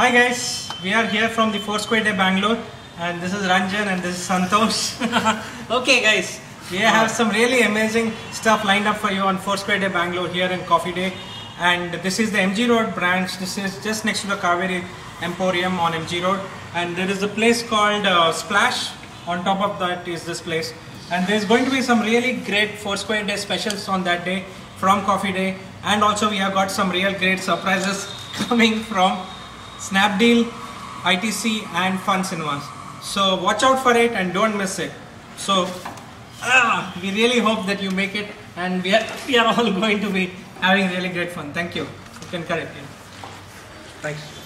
Hi guys, we are here from the Foursquare Day Bangalore, and this is Ranjan and this is Santosh. Okay guys, we have some really amazing stuff lined up for you on Foursquare Day Bangalore here in Coffee Day. And this is the MG Road branch. This is just next to the Cauvery Emporium on MG Road, and there is a place called Splash. On top of that is this place, and there's going to be some really great Foursquare Day specials on that day from Coffee Day, and also we have got some real great surprises coming from Snap Deal, ITC and Fun Cinemas. So watch out for it and don't miss it. So we really hope that you make it, and we are all going to be having really great fun. Thank you. You can correct it. Thanks.